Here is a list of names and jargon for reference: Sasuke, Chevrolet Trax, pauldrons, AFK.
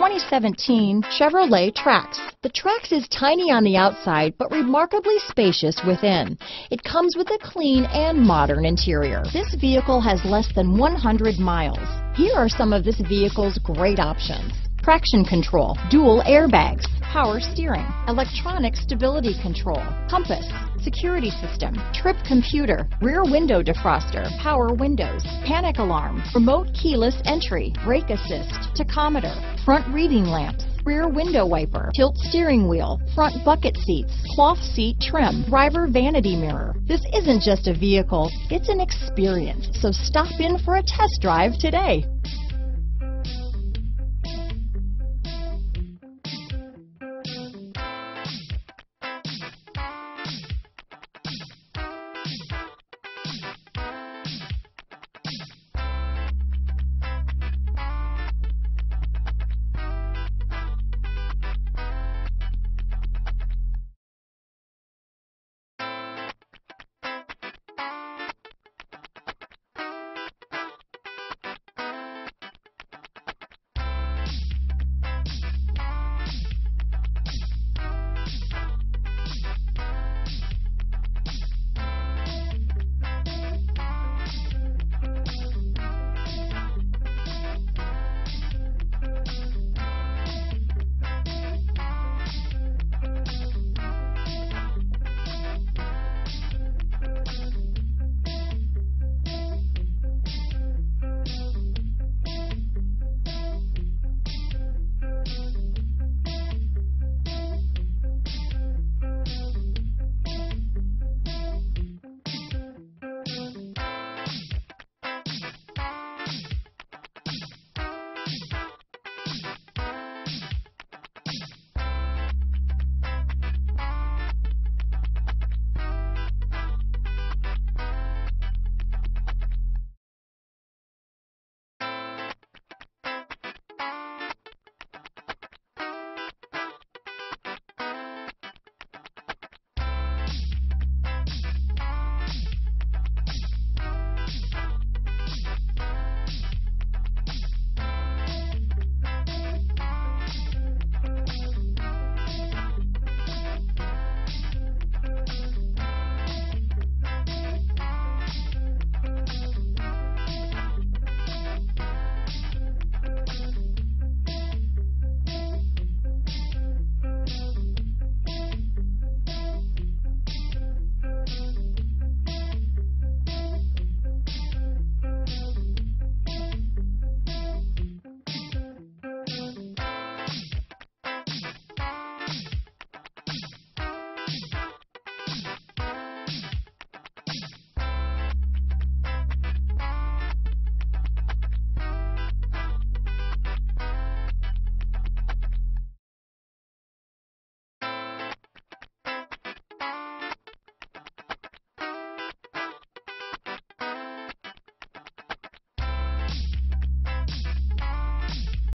2017 Chevrolet Trax. The Trax is tiny on the outside, but remarkably spacious within. It comes with a clean and modern interior. This vehicle has less than 100 miles. Here are some of this vehicle's great options: traction control, dual airbags, power steering, electronic stability control, compass, security system, trip computer, rear window defroster, power windows, panic alarm, remote keyless entry, brake assist, tachometer, front reading lamps, rear window wiper, tilt steering wheel, front bucket seats, cloth seat trim, driver vanity mirror. This isn't just a vehicle, it's an experience, so stop in for a test drive today.